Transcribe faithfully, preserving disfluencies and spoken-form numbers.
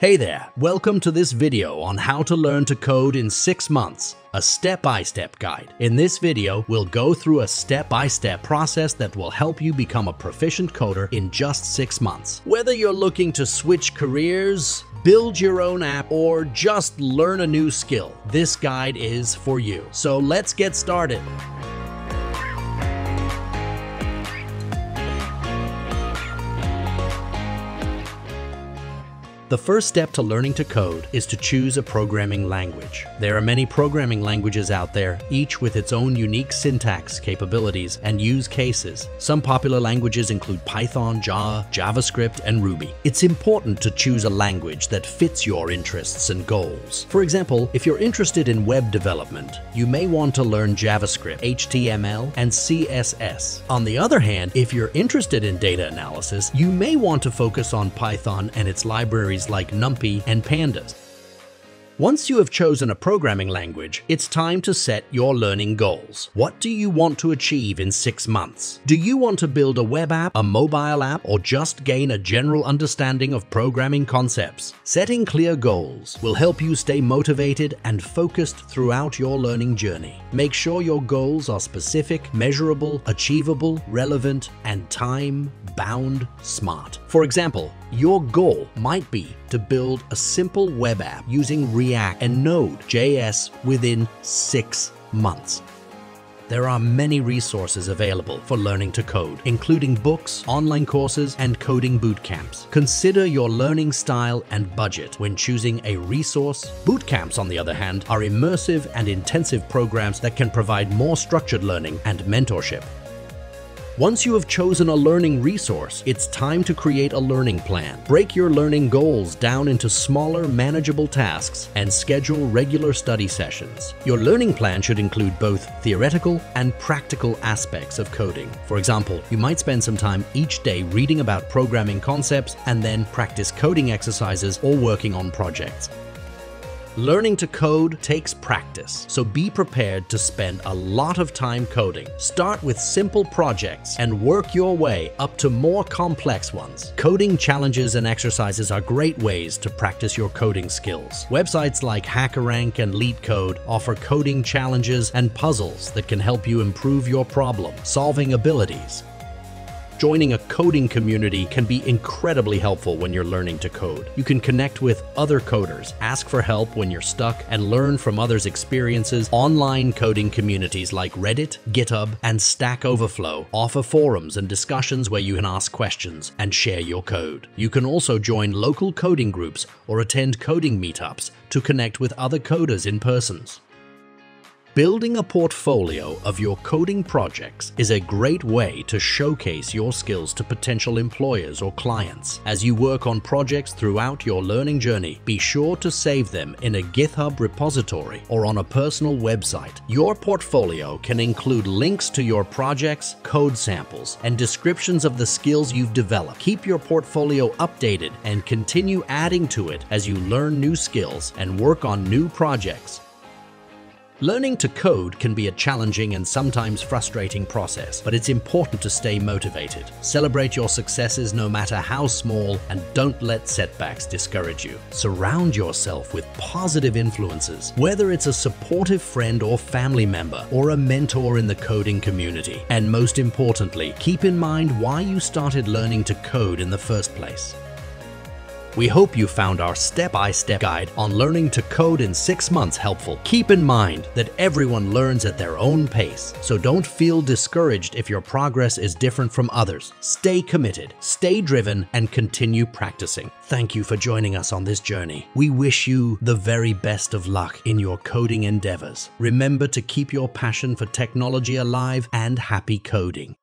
Hey there, welcome to this video on how to learn to code in six months, a step-by-step guide. In this video, we'll go through a step-by-step process that will help you become a proficient coder in just six months. Whether you're looking to switch careers, build your own app, or just learn a new skill, this guide is for you. So let's get started. The first step to learning to code is to choose a programming language. There are many programming languages out there, each with its own unique syntax, capabilities, and use cases. Some popular languages include Python, Java, JavaScript, and Ruby. It's important to choose a language that fits your interests and goals. For example, if you're interested in web development, you may want to learn JavaScript, H T M L, and C S S. On the other hand, if you're interested in data analysis, you may want to focus on Python and its libraries like numpy and pandas. Once you have chosen a programming language, it's time to set your learning goals. What do you want to achieve in six months? Do you want to build a web app, a mobile app, or just gain a general understanding of programming concepts? Setting clear goals will help you stay motivated and focused throughout your learning journey. Make sure your goals are specific, measurable, achievable, relevant, and time-bound smart. For example, your goal might be to build a simple web app using React and Node dot J S within six months. There are many resources available for learning to code, including books, online courses, and coding boot camps. Consider your learning style and budget when choosing a resource. Boot camps, on the other hand, are immersive and intensive programs that can provide more structured learning and mentorship. Once you have chosen a learning resource, it's time to create a learning plan. Break your learning goals down into smaller, manageable tasks and schedule regular study sessions. Your learning plan should include both theoretical and practical aspects of coding. For example, you might spend some time each day reading about programming concepts and then practice coding exercises or working on projects. Learning to code takes practice, so be prepared to spend a lot of time coding. Start with simple projects and work your way up to more complex ones. Coding challenges and exercises are great ways to practice your coding skills. Websites like HackerRank and LeetCode offer coding challenges and puzzles that can help you improve your problem-solving abilities. Joining a coding community can be incredibly helpful when you're learning to code. You can connect with other coders, ask for help when you're stuck, and learn from others' experiences. Online coding communities like Reddit, GitHub, and Stack Overflow offer forums and discussions where you can ask questions and share your code. You can also join local coding groups or attend coding meetups to connect with other coders in person. Building a portfolio of your coding projects is a great way to showcase your skills to potential employers or clients. As you work on projects throughout your learning journey, be sure to save them in a GitHub repository or on a personal website. Your portfolio can include links to your projects, code samples, and descriptions of the skills you've developed. Keep your portfolio updated and continue adding to it as you learn new skills and work on new projects. Learning to code can be a challenging and sometimes frustrating process, but it's important to stay motivated. Celebrate your successes no matter how small, and don't let setbacks discourage you. Surround yourself with positive influences, whether it's a supportive friend or family member or a mentor in the coding community. And most importantly, keep in mind why you started learning to code in the first place. We hope you found our step-by-step guide on learning to code in six months helpful. Keep in mind that everyone learns at their own pace, so don't feel discouraged if your progress is different from others. Stay committed, stay driven, and continue practicing. Thank you for joining us on this journey. We wish you the very best of luck in your coding endeavors. Remember to keep your passion for technology alive and happy coding.